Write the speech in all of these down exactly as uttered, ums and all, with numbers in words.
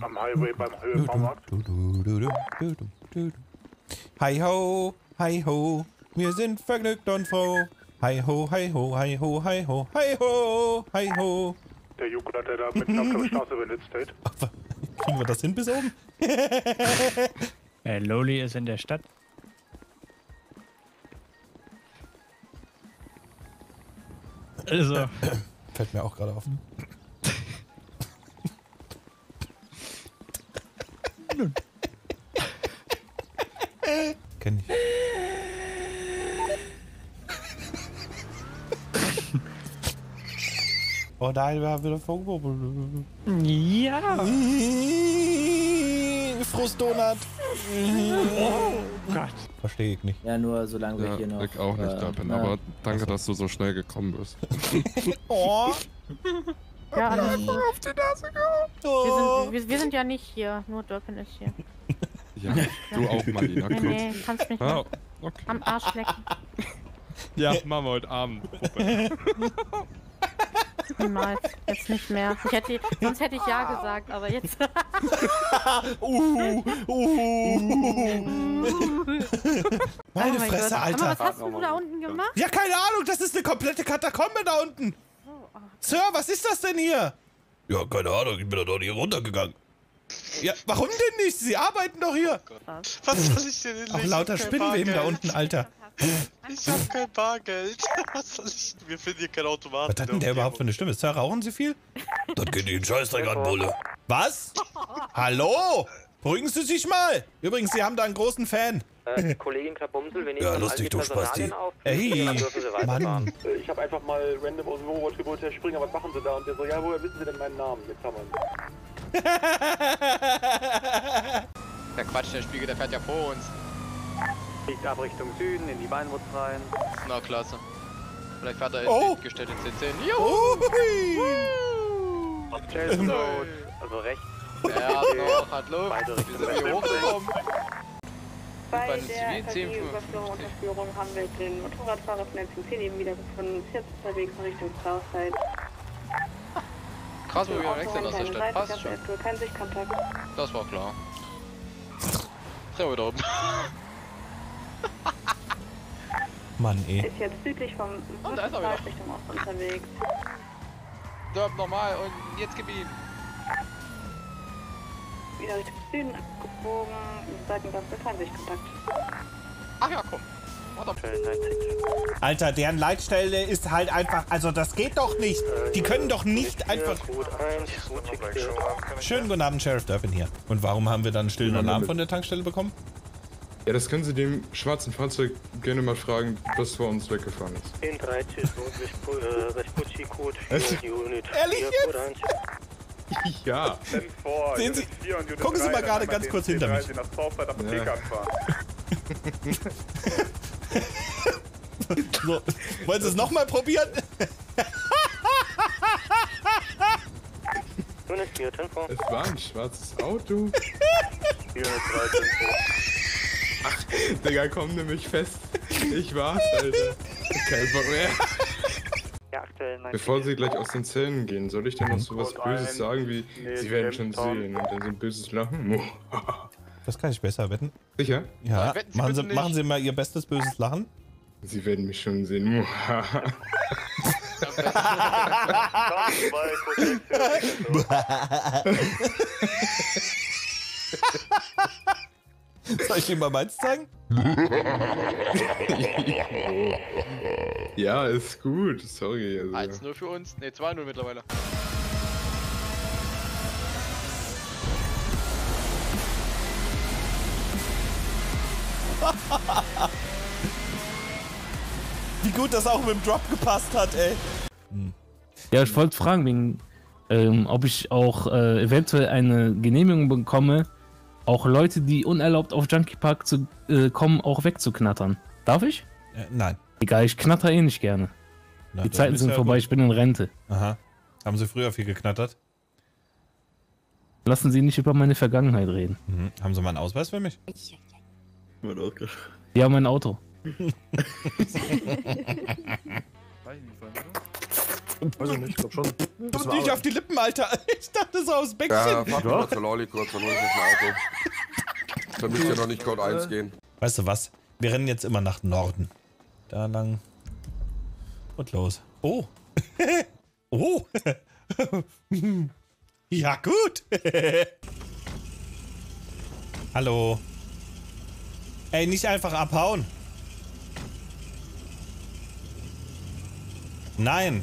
Am Highway, beim Highway Baumarkt. Hi ho, hi ho, wir sind vergnügt und froh. Hi ho, hi ho, hi ho, hi ho, hi ho, hi ho. Der Juke, der da mitten auf der Straße benutzt steht. Kriegen wir das hin bis oben? äh, Loli ist in der Stadt. Also. Fällt mir auch gerade auf. Kenn ich. Oh nein, wir haben wieder Funken. Ja. Frustdonut. Oh Gott. Verstehe ich nicht. Ja, nur solange wir ja, hier noch... Ich auch nicht äh, da bin, na, aber danke, dass du so schnell gekommen bist. Oh. Ja, ja, ich auf die Nase gehauen. Oh. Wir, sind, wir, wir sind ja nicht hier, nur Derpin ist hier. Ja, ja. Du auch, Marlina. Nee, nee, kannst mich ah, okay. am Arsch lecken. Ja, machen wir heute Abend. Niemals, jetzt nicht mehr. Ich hätte, sonst hätte ich ja gesagt, aber jetzt. uh, uh, uh. Meine oh Fresse, Gott. Alter. Aber was hast du da unten gemacht? Ja, keine Ahnung, das ist eine komplette Katakombe da unten. Oh, oh. Sir, was ist das denn hier? Ja, keine Ahnung, ich bin da doch nicht runtergegangen. Ja, warum denn nicht? Sie arbeiten doch hier. Oh was soll ich denn in Auch lauter Spinnenweben da unten, Alter. Ich hab kein Bargeld. Was soll ich denn? Wir finden hier kein Automaten. Was hat denn der überhaupt für eine Stimme? Sir, rauchen Sie viel? Das geht Ihnen Scheißdreck an, Bulle. Was? Hallo? Beruhigen Sie sich mal. Übrigens, Sie haben da einen großen Fan. Äh, Kollegin Klabumsel, wenn ich ja, lustig, du Spasti. Ey, Mann. Ich hab einfach mal random aus dem Overwatch geboten, Herr Springer, was machen Sie da? Und der so, ja, woher wissen Sie denn meinen Namen? Jetzt haben wir Der Quatsch, der Spiegel, der fährt ja vor uns. Liegt ab Richtung Süden, in die Weinwurz rein. Na klasse. Vielleicht fährt er oh. in gestellte C zehn. Juhu! Oh. Oh. Ähm. Also rechts. Ja, noch, hat Luft. Beide wir sind hier hochgekommen. Bei, bei der K P-Überführung haben wir den Motorradfahrer von der C zehn eben wiedergefunden. Ist jetzt unterwegs in Richtung Straßzeit. Krass, wo wir rechts sind aus der Stadt. Passt schon. Das war klar. Drehen wir da oben. Mann, eh. Ist jetzt südlich vom Südwald Richtung Ost unterwegs. Dörp normal und jetzt gib ihn. Wieder Richtung Süden abgebogen. Seitengang mit Feinsichtkontakt. Ach ja, komm. Alter, deren Leitstelle ist halt einfach... Also das geht doch nicht. Die können doch nicht einfach... Schönen guten Abend, Sheriff Derpin hier. Und warum haben wir dann einen stillen Alarm von der Tankstelle bekommen? Ja, das können Sie dem schwarzen Fahrzeug gerne mal fragen, was vor uns weggefahren ist. Ehrlich jetzt? Ja. Sehen Sie, gucken Sie mal gerade ganz kurz hinter mich. So. Wollen Sie es nochmal probieren? Es war ein schwarzes Auto. Ach, Digga, komm nämlich fest. Ich war's, Alter. Kein Bock mehr. Bevor Sie gleich aus den Zellen gehen, soll ich denn noch so was Böses sagen wie nee, Sie werden schon sehen und dann so ein böses Lachen? Das kann ich besser wetten. Sicher? Ja, ja, Sie machen, Sie, machen Sie mal Ihr bestes böses Lachen. Sie werden mich schon sehen. Soll ich Ihnen mal meins zeigen? Ja, ist gut. Sorry. Also. eins null für uns. Ne, zwei null mittlerweile. Wie gut das auch mit dem Drop gepasst hat, ey. Ja, ich wollte fragen, wegen, ähm, ob ich auch äh, eventuell eine Genehmigung bekomme, auch Leute, die unerlaubt auf Junkie Park zu, äh, kommen, auch wegzuknattern. Darf ich? Äh, nein. Egal, ich knatter eh nicht gerne. Na, die Zeiten sind vorbei, gut. Ich bin in Rente. Aha. Haben Sie früher viel geknattert? Lassen Sie nicht über meine Vergangenheit reden. Mhm. Haben Sie mal einen Ausweis für mich? Ja, mein Auto. Bestimmt, weiß ich nicht, ich glaub schon. Du nicht auf die Lippen, Alter. Ich dachte so aufs Bäckchen. Ja, fahr mal zur Lolli kurz, dann hol ich das Auto. Da müsst ihr noch nicht Code eins gehen. Weißt du was? Wir rennen jetzt immer nach Norden. Da lang. Und los. Oh. Oh. Ja, gut. Hallo. Ey, nicht einfach abhauen. Nein.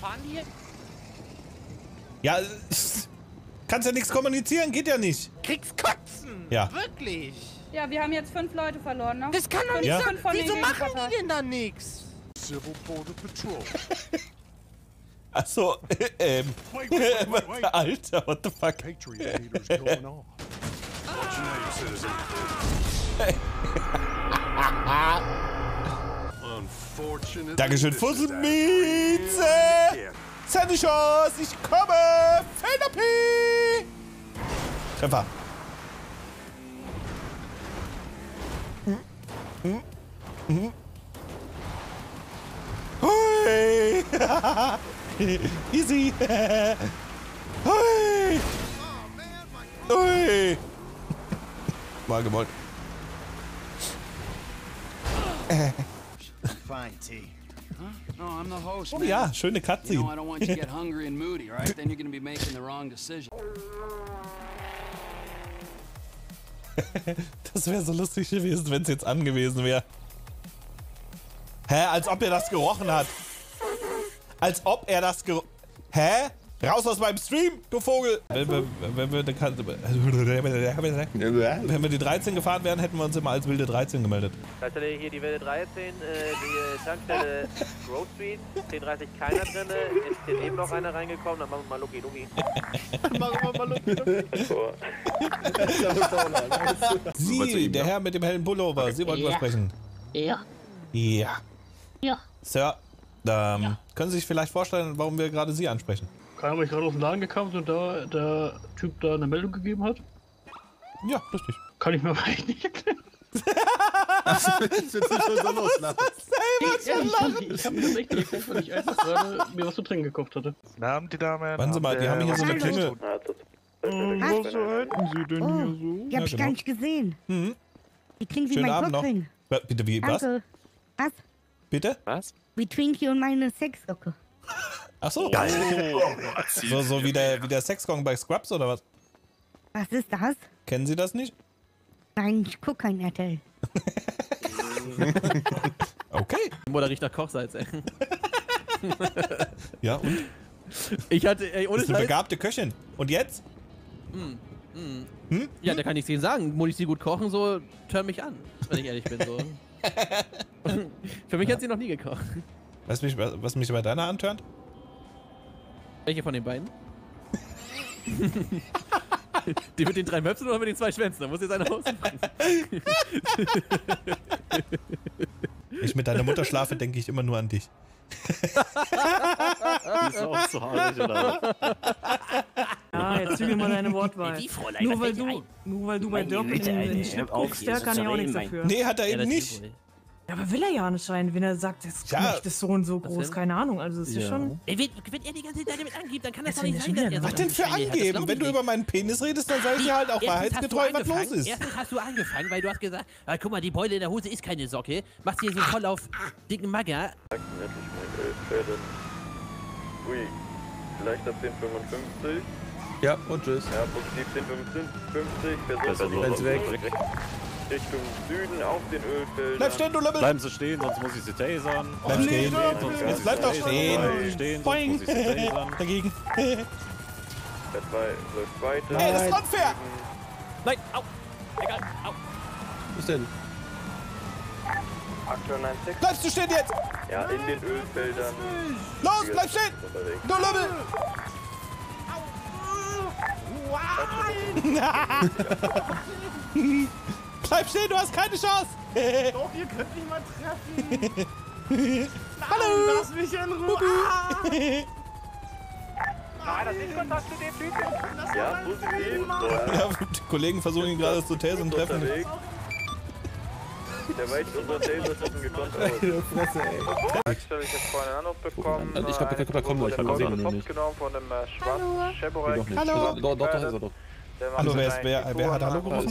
Fahren die hier? Ja, kannst ja nichts kommunizieren, geht ja nicht. Kriegst Kotzen. Ja. Wirklich. Ja, wir haben jetzt fünf Leute verloren, ne? Das kann doch nicht sein. Wieso machen die denn da nichts? Achso, ähm. Alter, what the fuck? Dankeschön fürs Mieze! Send ich aus, ich komme! Felderpi! Treffer. Hm? Hm? Hui! Easy! Hui! Hui! Mal gemolken. Oh ja, schöne Cutscene. Das wäre so lustig gewesen, wenn es jetzt an gewesen wäre. Hä? Als ob er das gerochen hat. Als ob er das ger... Hä? Raus aus meinem Stream, du Vogel! Wenn wir, wenn wir, wenn wir die dreizehn gefahren wären, hätten wir uns immer als wilde dreizehn gemeldet. Tatsächlich hier die wilde dreizehn, äh, die Tankstelle Road Street, zehn dreißig keiner drinne, ist hier eben noch einer reingekommen, dann machen wir mal Lucky Lucky. Dann machen wir mal Lucky Lucky. Sie, der Herr mit dem hellen Pullover, Sie wollten ja was sprechen. Ja. Ja. Ja. Sir, ähm, ja. Können Sie sich vielleicht vorstellen, warum wir gerade Sie ansprechen? Keiner, weil ich gerade aus dem Laden gekommen und da der Typ da eine Meldung gegeben hat? Ja, richtig. Kann ich mir aber echt nicht erklären. Also, ich würde nicht schon so loslachen. Ich, ich habe mir das echt nicht erklärt, weil ich einfach gerade mir was zu trinken gekauft hatte. Na, haben die Damen. Warten Sie mal, die haben hier so eine Klingel. Ähm, was halten Sie denn oh, hier so? Die hab ich ja, genau. gar nicht gesehen. Mhm. Die trinken Sie meinen Cockring. Bitte, wie, was? Danke. Was? Bitte? Was? Wie trinken Sie und meine Sexsocke? Ach so. Oh. So, so wie der, wie der Sexgong bei Scrubs oder was? Was ist das? Kennen Sie das nicht? Nein, ich gucke kein R T L. Okay. Oder riecht nach Kochsalz, ey. Ja, und? Ich hatte, ey, ohne Scheiß. Das ist eine begabte Köchin. Und jetzt? Hm. Hm. Hm? Ja, da kann ich Ihnen sagen. Muss ich Sie gut kochen, so turn mich an. Wenn ich ehrlich bin, so. Für mich ja. hat sie noch nie gekocht. Was mich, was mich bei deiner antörnt? Welche von den beiden? Die mit den drei Möpsen oder mit den zwei Schwänzen? Da muss jetzt einer ausfallen. Ich mit deiner Mutter schlafe, denke ich immer nur an dich. Die ist auch zu haarig, oder? Ja, jetzt zügel mal deine Wortwahl. Nur weil du, nur weil du bei Derpin in den Schnitt guckst, kann ich auch nichts dafür. Nee, hat er eben nicht. Ja, aber will er ja anscheinend, wenn er sagt, das ja. ist so und so groß, keine Ahnung, also das ist ja, ja schon... Ey, wenn, wenn er die ganze Zeit damit angibt, dann kann das, das doch nicht sein, dass er... Was denn für angeben? Wenn du über meinen Penis redest, dann sag ich dir halt auch wahrheitsgetreu, was los ist. Erstens hast du angefangen, weil du hast gesagt, ah, guck mal, die Beule in der Hose ist keine Socke, machst hier so voll auf dicken Magger. Ui, vielleicht ab zehn fünfundfünfzig. Ja, und tschüss. Ja, positiv zehn fünfundfünfzig, Person weg. Richtung Süden auf den Ölfeldern. Bleib stehen, du Lümmel! Bleiben Sie stehen, sonst muss ich Sie tasern. Bleib stehen, jetzt bleib doch stehen. Stehen, sonst muss ich Sie tasern. Dagegen. Ey, das ist unfair! Nein, au! Egal, au! Was denn? Aktion neunzehn. Bleibst du stehen jetzt! Ja, in den Ölfeldern. Los, bleib stehen! Du Lümmel! Nein! Bleib stehen, du hast keine Chance! Doch, ihr könnt mich mal treffen! Hallo! Lass mich in Ruhe! Ah. War das nicht Kontakt zu dem Typen? Ja, positiv. Ja, die Kollegen versuchen ihn gerade das Hotel zu treffen. Der weiß, unser Date ist offen gekonnt. Alter, Fresse, ey. Ich hab vorhin einen Anruf bekommen. Ich hab gesagt, da kommt noch, ich kann sehen, nämlich. Genommen von dem schwarzen Cheborek. Hallo. Dort, dort ist er doch. Hallo, wer ist, wer, wer hat Hallo gerufen?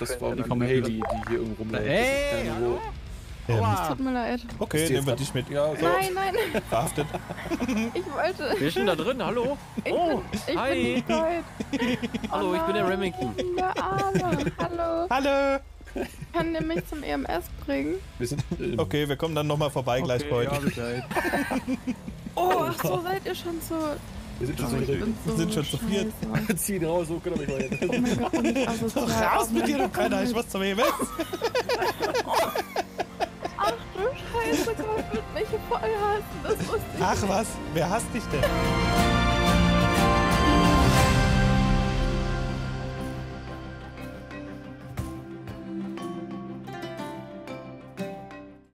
Das war die vom Haley, die hier irgendwo rumläuft. Hey, hallo? Das tut mir leid. Okay, nehmen wir dich mit. Ja, so. Nein, nein. Verhaftet. Ich wollte... Wir sind da drin, hallo? Ich oh, bin, ich hi. Bin nicht oh, hallo, ich bin der Remington. Ja, Arme. Hallo. Hallo. Kann der mich zum E M S bringen? Wir sind okay, wir kommen dann nochmal vorbei gleich okay, heute. Ja, oh, ach so, seid ihr schon so... Wir sind schon, oh, so, wir sind schon zu viert. Zieh ihn raus, so können wir nicht mal hin. Oh mein Gott, nicht also raus mit dir, du Kleiner, ich muss zum E M S. Ach du Scheiße, Gott wird mich voll hassen, das wusste ich. Ach was, wer hasst dich denn?